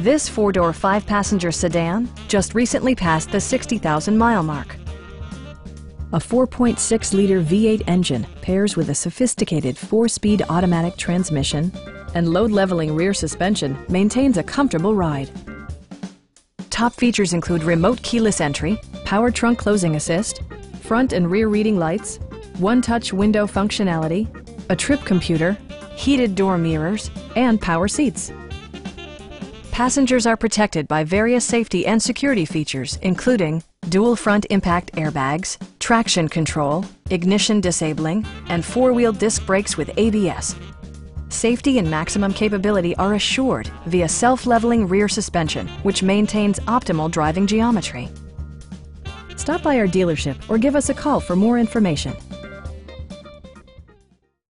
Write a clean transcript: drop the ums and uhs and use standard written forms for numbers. This four-door, five-passenger sedan just recently passed the 60,000-mile mark. A 4.6-liter V8 engine pairs with a sophisticated 4-speed automatic transmission, and load-leveling rear suspension maintains a comfortable ride. Top features include remote keyless entry, power trunk closing assist, front and rear reading lights, one-touch window functionality, a trip computer, heated door mirrors, and power seats. Passengers are protected by various safety and security features, including dual front impact airbags, traction control, ignition disabling, and four-wheel disc brakes with ABS. Safety and maximum capability are assured via self-leveling rear suspension, which maintains optimal driving geometry. Stop by our dealership or give us a call for more information.